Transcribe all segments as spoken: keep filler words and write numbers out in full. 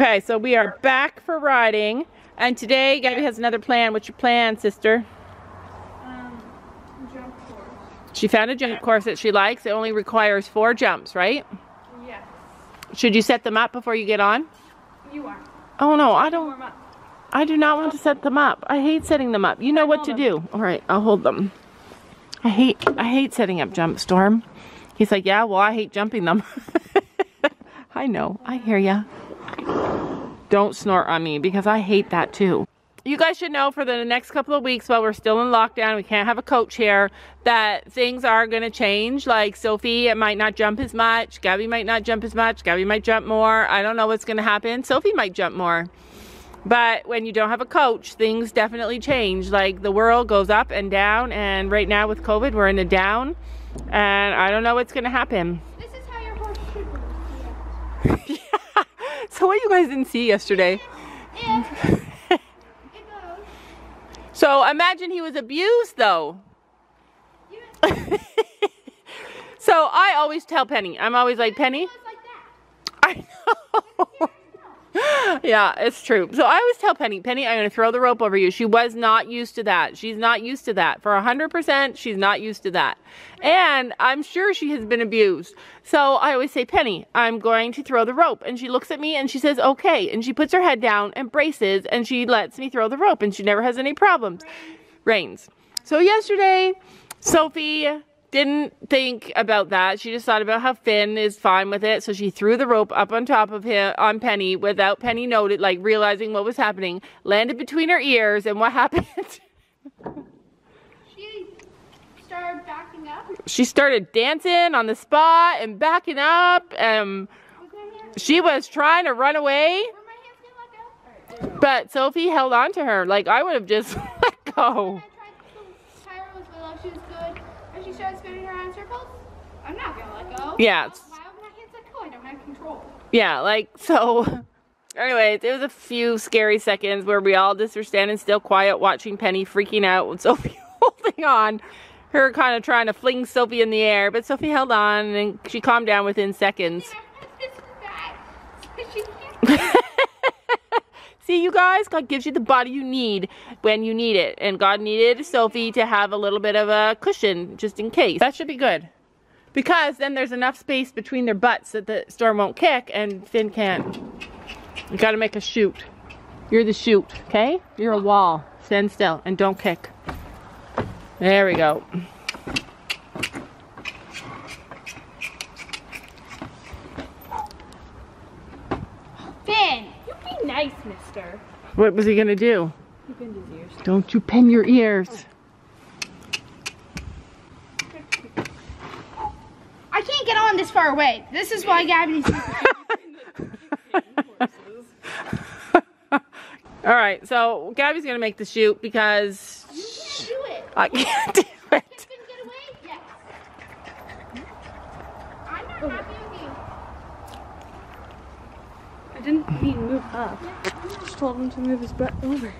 Okay, so we are back for riding, and today Gabby has another plan. What's your plan, sister? Um, jump course. She found a jump course that she likes. It only requires four jumps, right? Yes. Should you set them up before you get on? You are. Oh no, I don't. Warm up. I do not want to set them up. I hate setting them up. You know what to do. All right, I'll hold them. I hate I hate setting up jump, Storm. He's like, yeah, well, I hate jumping them. I know. I hear ya. Don't snort on me because I hate that too. You guys should know for the next couple of weeks while we're still in lockdown, we can't have a coach here, that things are going to change. Like Sophie, it might not jump as much. Gabby might not jump as much. Gabby might jump more. I don't know what's going to happen. Sophie might jump more. But when you don't have a coach, things definitely change. Like the world goes up and down, and right now with COVID, we're in a down, and I don't know what's going to happen. This is how your horse should be. Yeah. So what you guys didn't see yesterday. If, if, it goes. So imagine he was abused, though. Yes. So I always tell Penny. I'm always like, Penny. Like I know. Yeah, it's true. So I always tell Penny, Penny, I'm going to throw the rope over you. She was not used to that. She's not used to that. For one hundred percent, she's not used to that. And I'm sure she has been abused. So I always say, Penny, I'm going to throw the rope. And she looks at me and she says, okay. And she puts her head down and braces and she lets me throw the rope. And she never has any problems. Reins. So yesterday, Sophie didn't think about that. She just thought about how Finn is fine with it. So she threw the rope up on top of him, on Penny, without Penny noted, like realizing what was happening. Landed between her ears, and what happened? She started backing up. She started dancing on the spot and backing up. Um, she was trying to run away, but Sophie held on to her. Like I would have just let go. I'm not gonna let go. Yeah. Why would my hands let go? I don't have control. Yeah, like, so, anyways, it was a few scary seconds where we all just were standing still quiet, watching Penny freaking out with Sophie holding on. Her kind of trying to fling Sophie in the air, but Sophie held on and she calmed down within seconds. See, you guys, God gives you the body you need when you need it. And God needed Sophie to have a little bit of a cushion just in case. That should be good. Because then there's enough space between their butts that the Storm won't kick and Finn can't. You gotta make a shoot. You're the shoot, okay? You're a wall. Stand still and don't kick. There we go. Finn, you be nice, mister. What was he gonna do? He pinned his ears. Don't you pin your ears. Oh. I can't get on this far away. This is why Gabby's. All right, so Gabby's gonna make the shoot because you can't do it. I can't do it. Can Finn get away? Yes. I'm not Ooh. happy with you. I didn't mean move up. I just told him to move his butt over.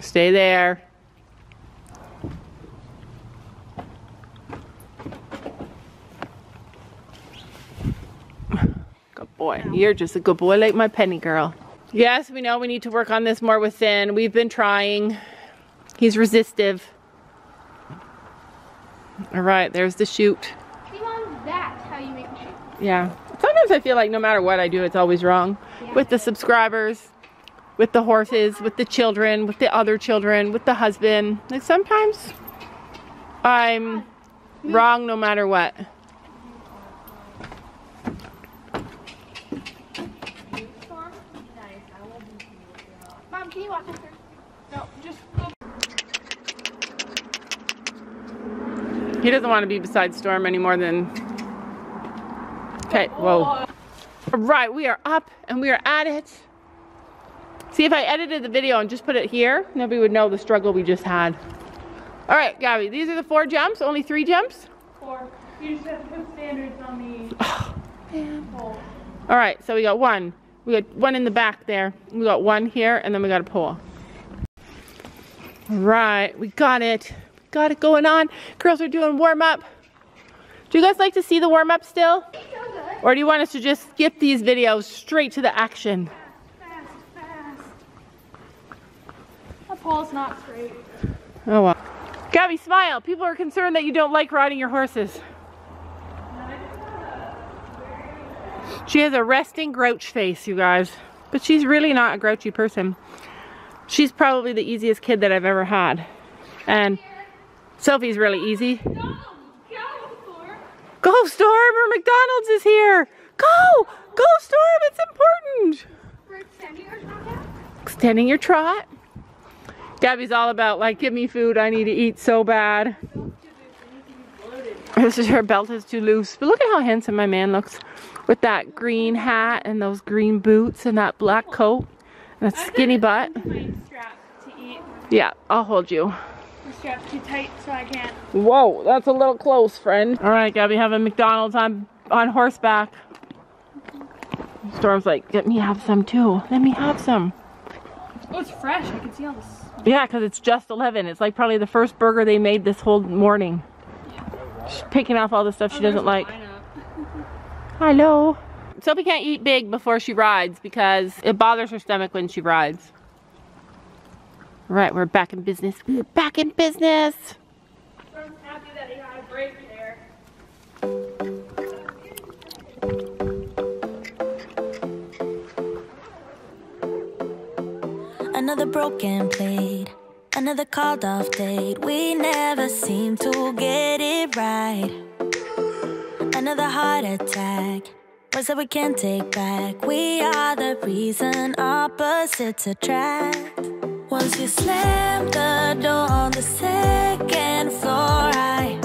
Stay there. Boy, you're just a good boy like my Penny girl. Yes, we know we need to work on this more with Finn. We've been trying. He's resistive. All right, there's the shoot. See, Mom, that's how you make the shoot. Yeah. Sometimes I feel like no matter what I do, it's always wrong. Yeah. With the subscribers, with the horses, with the children, with the other children, with the husband. Like sometimes I'm wrong no matter what. Can you walk us through? No, just go. He doesn't want to be beside Storm any more than. Okay, whoa. All right, we are up and we are at it. See, if I edited the video and just put it here, nobody would know the struggle we just had. All right, Gabby, these are the four jumps, only three jumps? Four. You just have to put standards on the. Oh, man. All right, so we got one. We got one in the back there. We got one here, and then we got a pole. All right, we got it. We got it going on. Girls are doing warm up. Do you guys like to see the warm up still? It's so good. Or do you want us to just skip these videos straight to the action? Fast, fast, fast. My paul's not straight. Oh wow. Gabby, smile. People are concerned that you don't like riding your horses. She has a resting grouch face, you guys. But she's really not a grouchy person. She's probably the easiest kid that I've ever had. And Sophie's really easy. Go, Storm, or McDonald's is here. Go, go, Storm, it's important. We're extending your trot. Extending your trot. Gabby's all about, like, give me food, I need to eat so bad. This is her belt is too loose. But look at how handsome my man looks with that green hat and those green boots and that black coat and that skinny butt. Yeah, I'll hold you. I'm strapped too tight, so I can't. Whoa, that's a little close, friend. All right, Gabby, having McDonald's on on horseback. Storm's like, let me have some too. Let me have some. Oh, it's fresh. I can see all this. Yeah, because it's just eleven. It's like probably the first burger they made this whole morning. Yeah. She's picking off all the stuff oh, she doesn't like. Hello. Sophie can't eat big before she rides because it bothers her stomach when she rides. Right, we're back in business. We're back in business. I'm happy that he had a break there. Another broken plate, another called off date. We never seem to get it right. Another heart attack, words that we can't take back. We are the reason opposites attract. Once you slam the door on the second floor, I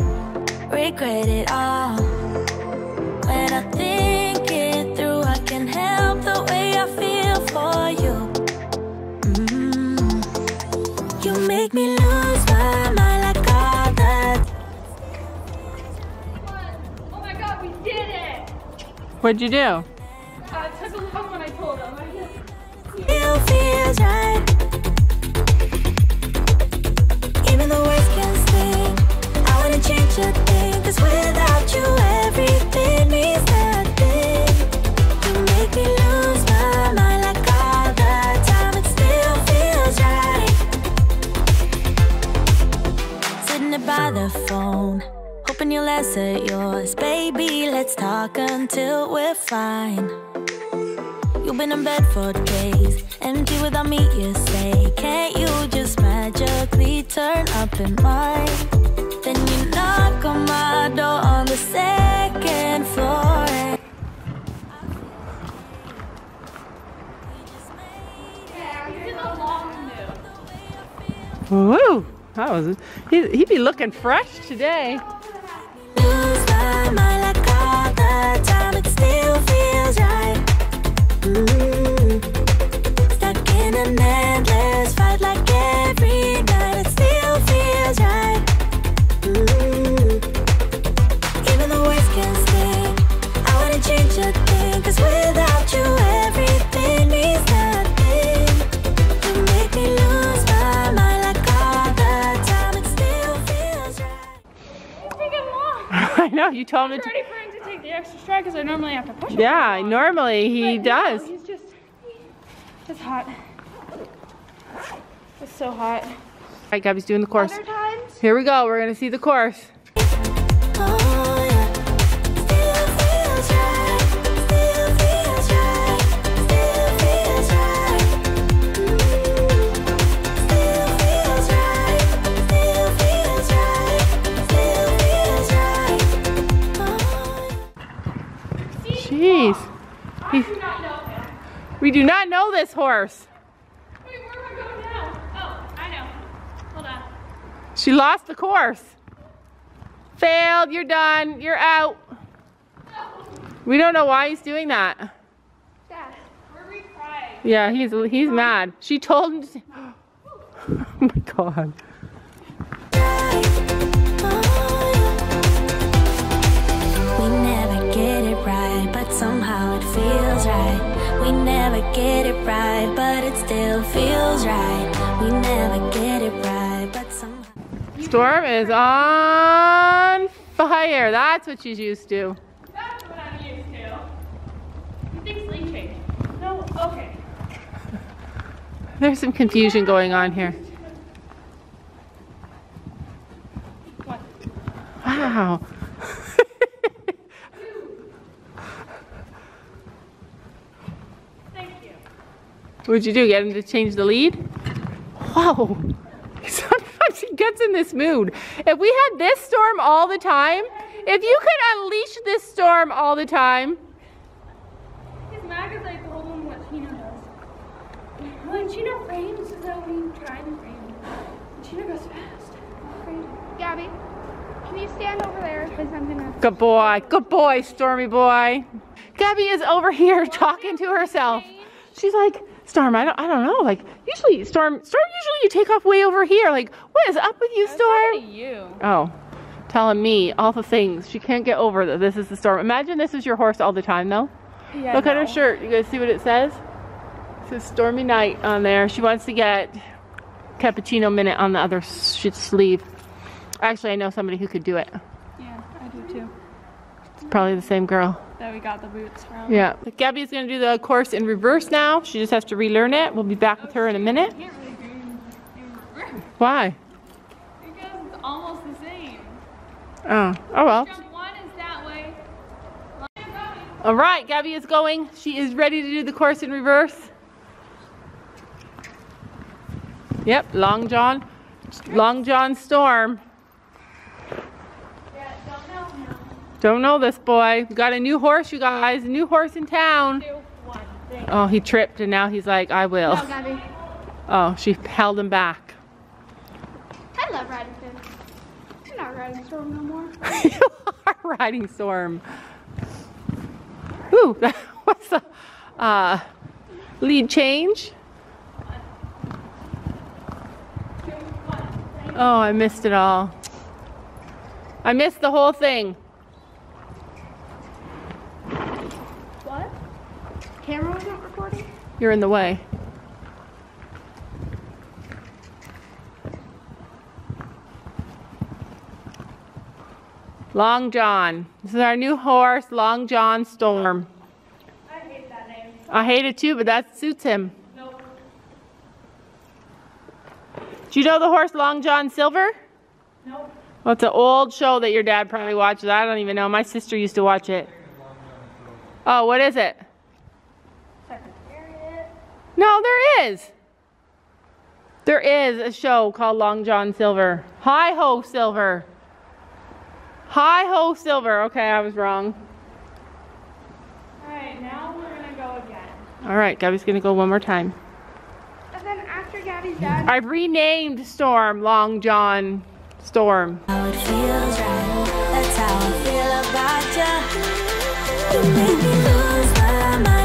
regret it all. When I think it through, I can help the way I feel for you. Mm-hmm. You make me lose my mind like all that. Oh my god, we did it! What'd you do? I took a long when I told him. It feels right. The worst can sting. I wanna change a thing, cause without you everything means nothing. You make me lose my mind like all the time. It still feels right. Sitting there by the phone, hoping you'll answer yours. Baby, let's talk until we're fine. You've been in bed for days, empty without me, you say. Can't you just magically turn up in mine? Then you knock on my door on the second floor. And yeah, he did a long move. Woo! That was it. He, he'd be looking fresh today. Lose my mind like all the time. It still feels right. Stuck in an endless fight like every night. It still feels right. Ooh. Even the worst can sting. I wanna change a thing, cause without you everything means nothing. You make me lose my mind like all the time. It still feels right. Take him long. I know, you told me to. The extra stride, because I normally have to push him. Yeah, normally he but does. No, he's just, it's hot. It's so hot. All right, Gabby's doing the course. Here we go. We're gonna see the course. Jeez. He, do not know him. We do not know this horse. Wait, where am I going now? Oh, I know. Hold on. She lost the course. Failed, you're done, you're out. No. We don't know why he's doing that. Dad, we're retried. Yeah, he's he's mad. She told him to, oh my god. Somehow it feels right. We never get it right, but it still feels right. We never get it right, but somehow. Storm is on fire. That's what she's used to. That's what I'm used to. Things lane change. No, okay. There's some confusion going on here. One. Wow. Two. Thank you. What'd you do? Get him to change the lead? Whoa. Sometimes he gets in this mood. If we had this storm all the time, if you could unleash this storm all the time. His mag is like the whole one what Tina does. When Tina frames, though, we try and frame. Tina goes fast. Gabby, can you stand over there? Because I'm gonna. Good boy. Good boy, Stormy boy. Gabby is over here well, talking to herself. She's like, Storm, I don't, I don't know. Like usually, Storm, Storm. Usually, you take off way over here. Like, what is up with you, Storm? What you? Oh, telling me all the things she can't get over that this is the storm. Imagine this is your horse all the time, though. Yeah, Look no. at her shirt. You guys see what it says? It says Stormy Night on there. She wants to get Cappuccino Minute on the other sleeve. Actually, I know somebody who could do it. Yeah, I do too. It's probably the same girl that we got the boots from. Yeah. But Gabby's going to do the course in reverse now. She just has to relearn it. We'll be back oh, with her in a minute. I can't really do it in reverse. Why? Because it's almost the same. Oh, oh well. Jump one is that way. All right, Gabby is going. She is ready to do the course in reverse. Yep, Long John. Long John Storm. Don't know this boy. We got a new horse, you guys. A new horse in town. Two, one, oh, he tripped and now he's like, I will. No, Gabby. Oh, she held him back. I love riding Storm. You're not riding Storm no more. You are riding Storm. Ooh, that was a uh, lead change. Two, one, oh, I missed it all. I missed the whole thing. Camera wasn't recording? You're in the way. Long John. This is our new horse, Long John Storm. I hate that name. I hate it too, but that suits him. Nope. Do you know the horse Long John Silver? Nope. Well, it's an old show that your dad probably watches. I don't even know. My sister used to watch it. Oh, what is it? No, there is. There is a show called Long John Silver. Hi ho, Silver. Hi ho, Silver. Okay, I was wrong. All right, now we're gonna go again. All right, Gabby's gonna go one more time. And then after Gabby's done, I've renamed Storm Long John Storm. How it feels right. That's how I feel about you. You make me lose my mind.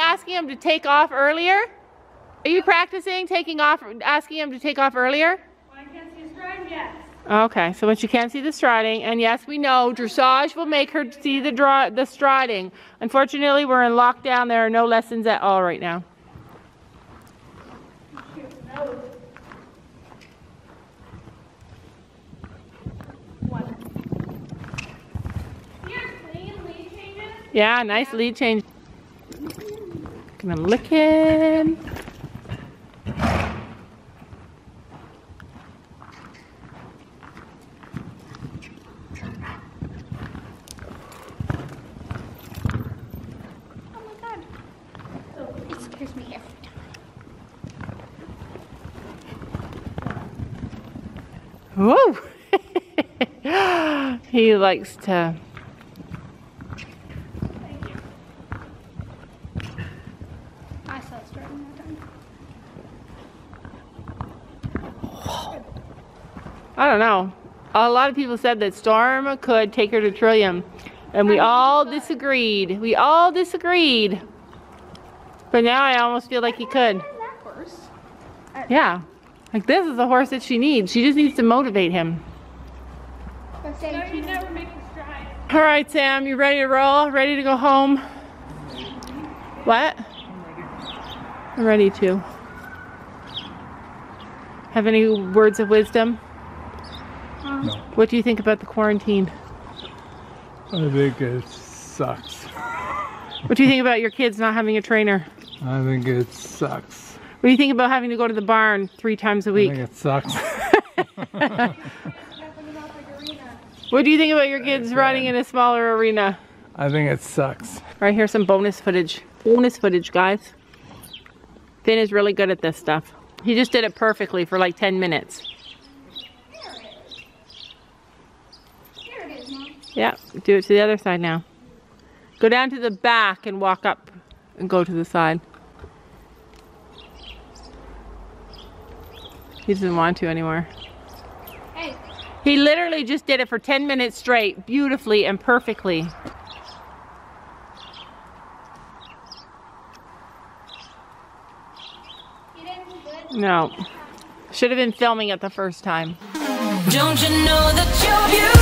Asking him to take off earlier? Are you practicing taking off, asking him to take off earlier? When I can't see his striding, yes. Okay, so when she can't see the striding, and yes, we know dressage will make her see the draw, the striding. Unfortunately, we're in lockdown. There are no lessons at all right now. One. Yeah, clean lead changes. Yeah, nice lead change. Gonna lick him. Oh my god. Oh, it scares me every time. Whoa! He likes to I don't know. A lot of people said that Storm could take her to Trillium. And we all disagreed. We all disagreed. But now I almost feel like he could. Yeah. Like, this is the horse that she needs. She just needs to motivate him. All right, Sam, you ready to roll? Ready to go home? What? I'm ready too. Have any words of wisdom? No. What do you think about the quarantine? I think it sucks. What do you think about your kids not having a trainer? I think it sucks. What do you think about having to go to the barn three times a week? I think it sucks. What do you think about your kids running in a smaller arena? I think it sucks. Right, here's some bonus footage. Bonus footage, guys. Finn is really good at this stuff. He just did it perfectly for like ten minutes. Yeah, do it to the other side now. Go down to the back and walk up and go to the side. He doesn't want to anymore. Hey. He literally just did it for ten minutes straight, beautifully and perfectly. You didn't do good? No. Should have been filming it the first time. Don't you know that you're beautiful?